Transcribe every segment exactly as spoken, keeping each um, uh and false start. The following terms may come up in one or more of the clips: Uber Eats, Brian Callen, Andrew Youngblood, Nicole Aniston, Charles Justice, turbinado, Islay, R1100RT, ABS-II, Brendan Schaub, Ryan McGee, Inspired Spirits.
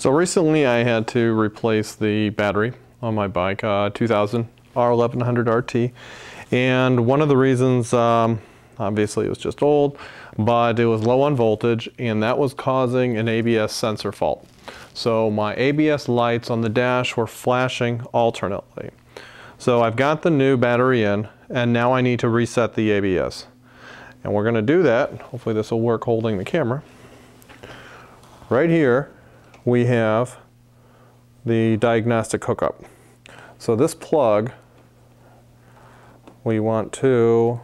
So recently I had to replace the battery on my bike, uh, two thousand R eleven hundred R T, and one of the reasons, um, obviously it was just old, but it was low on voltage, and that was causing an A B S sensor fault. So my A B S lights on the dash were flashing alternately. So I've got the new battery in, and now I need to reset the A B S. And we're gonna do that, hopefully this will work holding the camera. Right here, we have the diagnostic hookup. So this plug, we want to,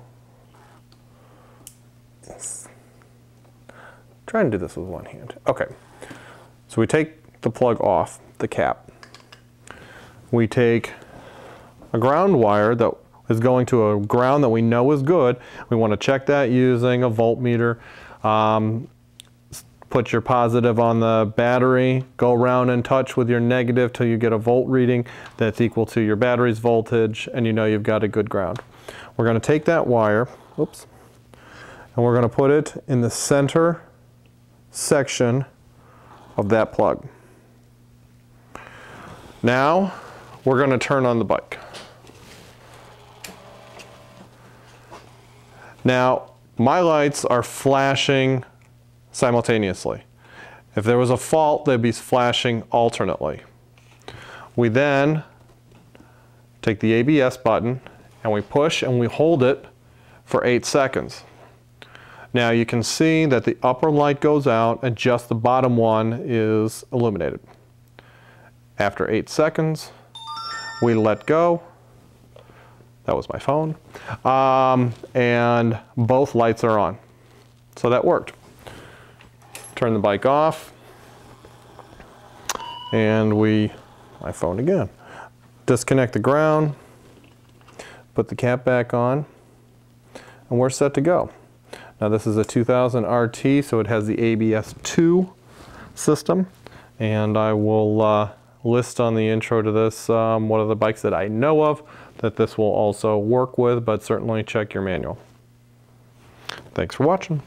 try and do this with one hand. Okay, so we take the plug off the cap. We take a ground wire that is going to a ground that we know is good. We want to check that using a voltmeter. Um, Put your positive on the battery, go around and touch with your negative till you get a volt reading that's equal to your battery's voltage, and you know you've got a good ground. We're going to take that wire, oops, and we're going to put it in the center section of that plug. Now we're going to turn on the bike. Now my lights are flashing simultaneously. If there was a fault, they'd be flashing alternately. We then take the A B S button and we push and we hold it for eight seconds. Now you can see that the upper light goes out and just the bottom one is illuminated. After eight seconds, we let go. That was my phone. Um, and both lights are on. So that worked. Turn the bike off, and we, my phone again, disconnect the ground, put the cap back on, and we're set to go. Now this is a two thousand R T, so it has the A B S two system, and I will uh, list on the intro to this um, one of the bikes that I know of that this will also work with, but certainly check your manual. Thanks for watching.